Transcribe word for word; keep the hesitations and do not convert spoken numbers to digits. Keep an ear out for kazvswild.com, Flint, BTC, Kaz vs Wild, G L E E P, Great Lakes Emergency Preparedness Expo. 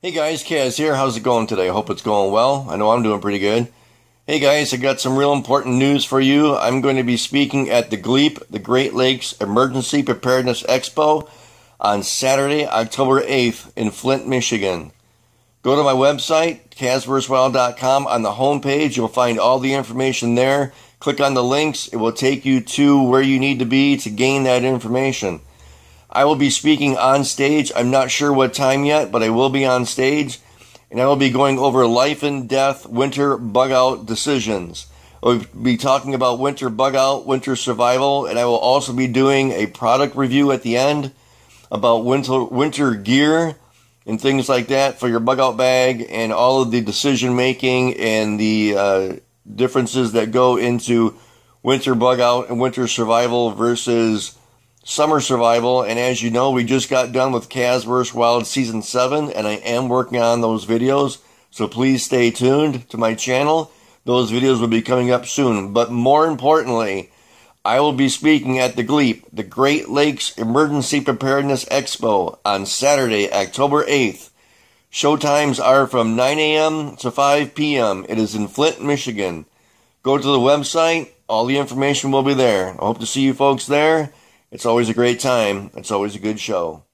Hey guys, Kaz here. How's it going today? I hope it's going well. I know I'm doing pretty good. Hey guys, I got some real important news for you. I'm going to be speaking at the G L E E P, the Great Lakes Emergency Preparedness Expo, on Saturday, October eighth in Flint, Michigan. Go to my website, kaz vs wild dot com. On the homepage, you'll find all the information there. Click on the links. It will take you to where you need to be to gain that information. I will be speaking on stage. I'm not sure what time yet, but I will be on stage. And I will be going over life and death winter bug-out decisions. I'll be talking about winter bug-out, winter survival, and I will also be doing a product review at the end about winter winter gear and things like that for your bug-out bag and all of the decision-making and the uh, differences that go into winter bug-out and winter survival versus summer survival. And as you know, we just got done with Kaz versus Wild Season seven, and I am working on those videos, so please stay tuned to my channel. Those videos will be coming up soon. But more importantly, I will be speaking at the G L E E P, the Great Lakes Emergency Preparedness Expo, on Saturday, October eighth. Show times are from nine A M to five P M It is in Flint, Michigan. Go to the website. All the information will be there. I hope to see you folks there. It's always a great time. It's always a good show.